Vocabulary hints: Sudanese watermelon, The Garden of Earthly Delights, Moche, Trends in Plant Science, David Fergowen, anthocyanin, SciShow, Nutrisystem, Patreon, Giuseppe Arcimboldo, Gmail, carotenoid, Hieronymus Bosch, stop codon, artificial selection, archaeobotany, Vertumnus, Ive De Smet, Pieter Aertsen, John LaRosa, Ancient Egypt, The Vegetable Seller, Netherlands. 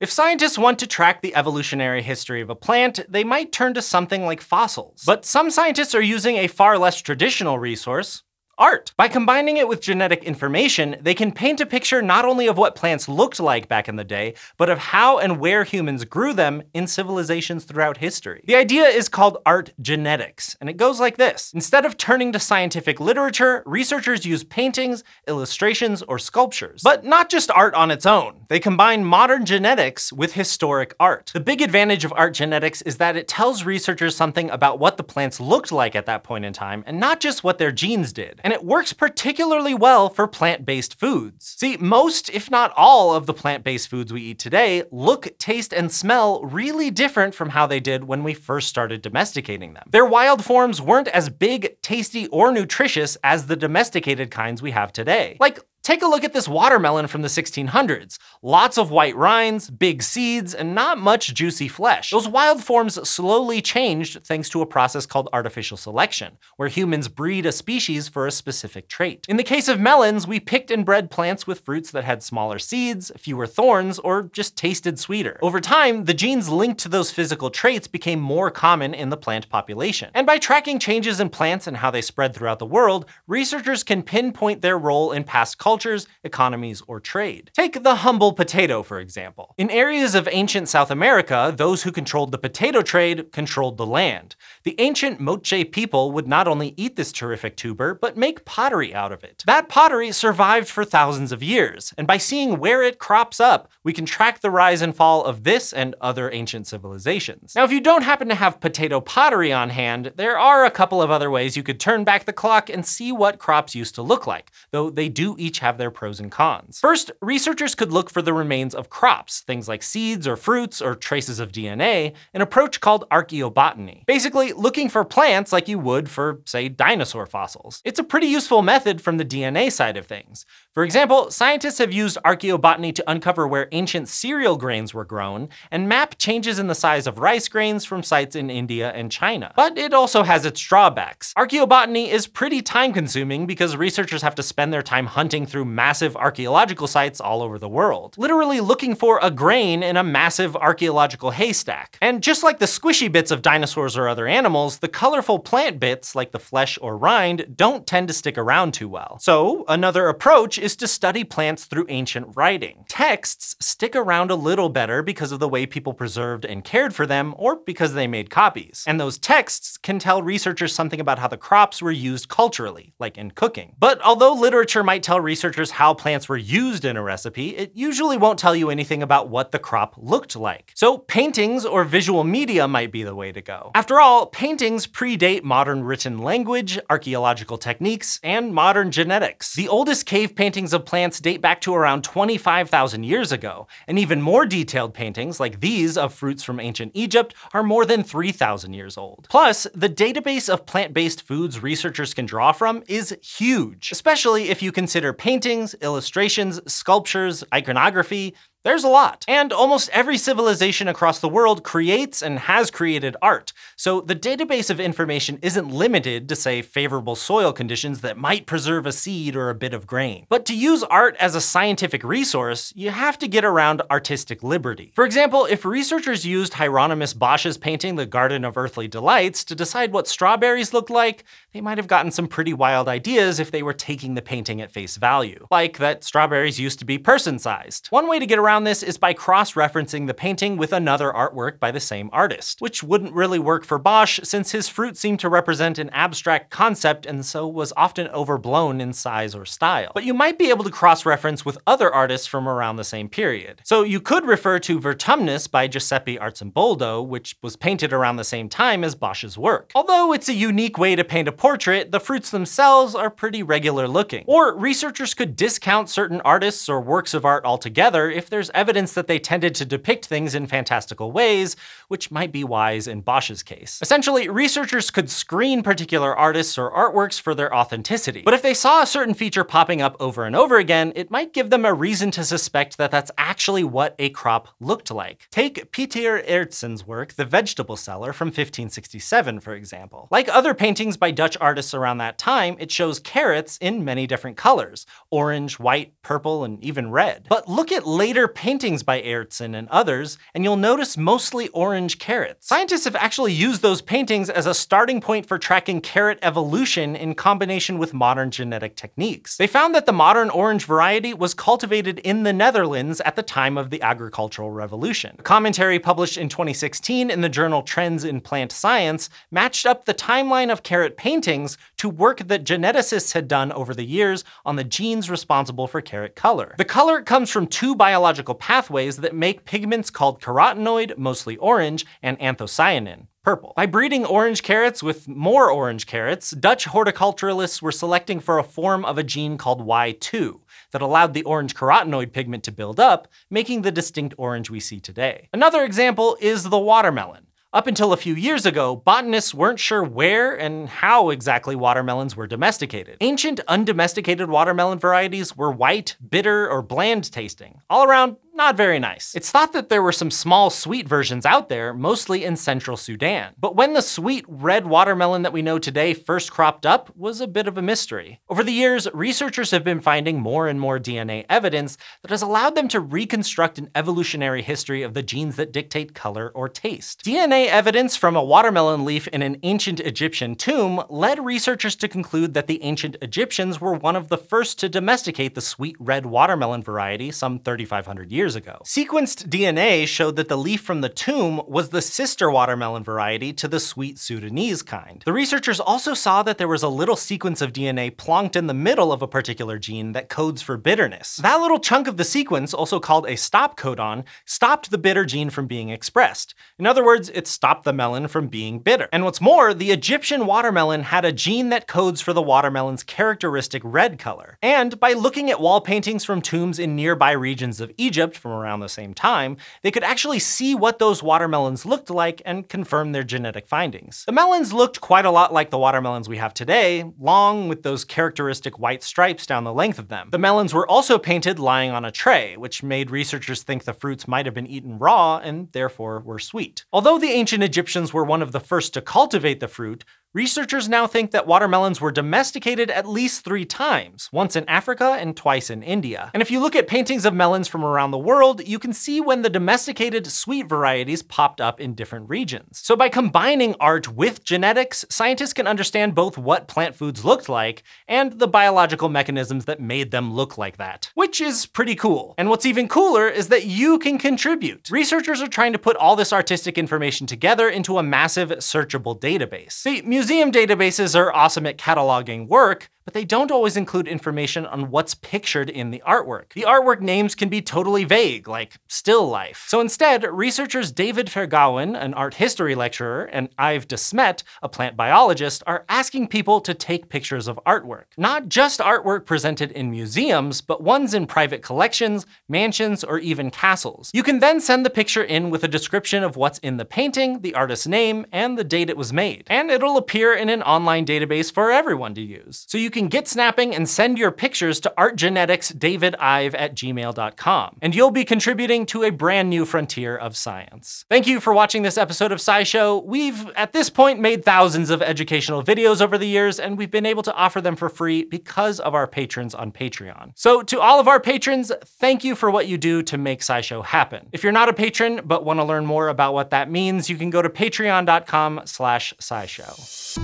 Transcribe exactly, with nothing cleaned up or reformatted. If scientists want to track the evolutionary history of a plant, they might turn to something like fossils. But some scientists are using a far less traditional resource, art. By combining it with genetic information, they can paint a picture not only of what plants looked like back in the day, but of how and where humans grew them in civilizations throughout history. The idea is called art genetics, and it goes like this. Instead of turning to scientific literature, researchers use paintings, illustrations, or sculptures. But not just art on its own. They combine modern genetics with historic art. The big advantage of art genetics is that it tells researchers something about what the plants looked like at that point in time, and not just what their genes did. And it works particularly well for plant-based foods. See, most, if not all, of the plant-based foods we eat today look, taste, and smell really different from how they did when we first started domesticating them. Their wild forms weren't as big, tasty, or nutritious as the domesticated kinds we have today. Like, take a look at this watermelon from the sixteen hundreds. Lots of white rinds, big seeds, and not much juicy flesh. Those wild forms slowly changed thanks to a process called artificial selection, where humans breed a species for a specific trait. In the case of melons, we picked and bred plants with fruits that had smaller seeds, fewer thorns, or just tasted sweeter. Over time, the genes linked to those physical traits became more common in the plant population. And by tracking changes in plants and how they spread throughout the world, researchers can pinpoint their role in past cultures. cultures, economies, or trade. Take the humble potato, for example. In areas of ancient South America, those who controlled the potato trade controlled the land. The ancient Moche people would not only eat this terrific tuber, but make pottery out of it. That pottery survived for thousands of years, and by seeing where it crops up, we can track the rise and fall of this and other ancient civilizations. Now, if you don't happen to have potato pottery on hand, there are a couple of other ways you could turn back the clock and see what crops used to look like, though they do each have their pros and cons. First, researchers could look for the remains of crops, things like seeds or fruits or traces of D N A, an approach called archaeobotany. Basically, looking for plants like you would for, say, dinosaur fossils. It's a pretty useful method from the D N A side of things. For example, scientists have used archaeobotany to uncover where ancient cereal grains were grown and map changes in the size of rice grains from sites in India and China. But it also has its drawbacks. Archaeobotany is pretty time-consuming because researchers have to spend their time hunting through massive archaeological sites all over the world, literally looking for a grain in a massive archaeological haystack. And just like the squishy bits of dinosaurs or other animals, the colorful plant bits, like the flesh or rind, don't tend to stick around too well. So another approach is to study plants through ancient writing. Texts stick around a little better because of the way people preserved and cared for them, or because they made copies. And those texts can tell researchers something about how the crops were used culturally, like in cooking. But although literature might tell researchers Researchers how plants were used in a recipe, it usually won't tell you anything about what the crop looked like. So paintings or visual media might be the way to go. After all, paintings predate modern written language, archaeological techniques, and modern genetics. The oldest cave paintings of plants date back to around twenty-five thousand years ago, and even more detailed paintings, like these of fruits from ancient Egypt, are more than three thousand years old. Plus, the database of plant-based foods researchers can draw from is huge, especially if you consider paintings Paintings, illustrations, sculptures, iconography. There's a lot. And almost every civilization across the world creates and has created art, so the database of information isn't limited to, say, favorable soil conditions that might preserve a seed or a bit of grain. But to use art as a scientific resource, you have to get around artistic liberty. For example, if researchers used Hieronymus Bosch's painting The Garden of Earthly Delights to decide what strawberries looked like, they might have gotten some pretty wild ideas if they were taking the painting at face value, like that strawberries used to be person-sized. One way to get around Around this is by cross-referencing the painting with another artwork by the same artist, which wouldn't really work for Bosch since his fruit seemed to represent an abstract concept and so was often overblown in size or style. But you might be able to cross-reference with other artists from around the same period. So you could refer to Vertumnus by Giuseppe Arcimboldo, which was painted around the same time as Bosch's work. Although it's a unique way to paint a portrait, the fruits themselves are pretty regular looking. Or researchers could discount certain artists or works of art altogether if they're There's evidence that they tended to depict things in fantastical ways, which might be wise in Bosch's case. Essentially, researchers could screen particular artists or artworks for their authenticity, but if they saw a certain feature popping up over and over again, it might give them a reason to suspect that that's actually what a crop looked like. Take Peter Ertz's work, The Vegetable Seller, from fifteen sixty-seven, for example. Like other paintings by Dutch artists around that time, it shows carrots in many different colors, orange, white, purple, and even red. But look at later paintings by Aertsen and others, and you'll notice mostly orange carrots. Scientists have actually used those paintings as a starting point for tracking carrot evolution in combination with modern genetic techniques. They found that the modern orange variety was cultivated in the Netherlands at the time of the agricultural revolution. A commentary published in twenty sixteen in the journal Trends in Plant Science matched up the timeline of carrot paintings to work that geneticists had done over the years on the genes responsible for carrot color. The color comes from two biological pathways that make pigments called carotenoid, mostly orange, and anthocyanin, purple. By breeding orange carrots with more orange carrots, Dutch horticulturalists were selecting for a form of a gene called Y two that allowed the orange carotenoid pigment to build up, making the distinct orange we see today. Another example is the watermelon. Up until a few years ago, botanists weren't sure where and how exactly watermelons were domesticated. Ancient undomesticated watermelon varieties were white, bitter, or bland tasting. All around, not very nice. It's thought that there were some small sweet versions out there, mostly in central Sudan. But when the sweet red watermelon that we know today first cropped up was a bit of a mystery. Over the years, researchers have been finding more and more D N A evidence that has allowed them to reconstruct an evolutionary history of the genes that dictate color or taste. D N A evidence from a watermelon leaf in an ancient Egyptian tomb led researchers to conclude that the ancient Egyptians were one of the first to domesticate the sweet red watermelon variety some thirty-five hundred years years ago. Sequenced D N A showed that the leaf from the tomb was the sister watermelon variety to the sweet Sudanese kind. The researchers also saw that there was a little sequence of D N A plonked in the middle of a particular gene that codes for bitterness. That little chunk of the sequence, also called a stop codon, stopped the bitter gene from being expressed. In other words, it stopped the melon from being bitter. And what's more, the Egyptian watermelon had a gene that codes for the watermelon's characteristic red color. And by looking at wall paintings from tombs in nearby regions of Egypt from around the same time, they could actually see what those watermelons looked like and confirm their genetic findings. The melons looked quite a lot like the watermelons we have today, long with those characteristic white stripes down the length of them. The melons were also painted lying on a tray, which made researchers think the fruits might have been eaten raw and therefore were sweet. Although the ancient Egyptians were one of the first to cultivate the fruit, researchers now think that watermelons were domesticated at least three times, once in Africa and twice in India. And if you look at paintings of melons from around the world, you can see when the domesticated sweet varieties popped up in different regions. So by combining art with genetics, scientists can understand both what plant foods looked like and the biological mechanisms that made them look like that, which is pretty cool. And what's even cooler is that you can contribute. Researchers are trying to put all this artistic information together into a massive searchable database. See, museum databases are awesome at cataloging work, but they don't always include information on what's pictured in the artwork. The artwork names can be totally vague, like still life. So instead, researchers David Fergowen, an art history lecturer, and Ive De Smet, a plant biologist, are asking people to take pictures of artwork. Not just artwork presented in museums, but ones in private collections, mansions, or even castles. You can then send the picture in with a description of what's in the painting, the artist's name, and the date it was made. And it'll appear in an online database for everyone to use. So you You can get snapping and send your pictures to artgeneticsdavidive at gmail dot com, and you'll be contributing to a brand new frontier of science. Thank you for watching this episode of SciShow. We've, at this point, made thousands of educational videos over the years, and we've been able to offer them for free because of our patrons on Patreon. So to all of our patrons, thank you for what you do to make SciShow happen. If you're not a patron but want to learn more about what that means, you can go to patreon dot com slash scishow.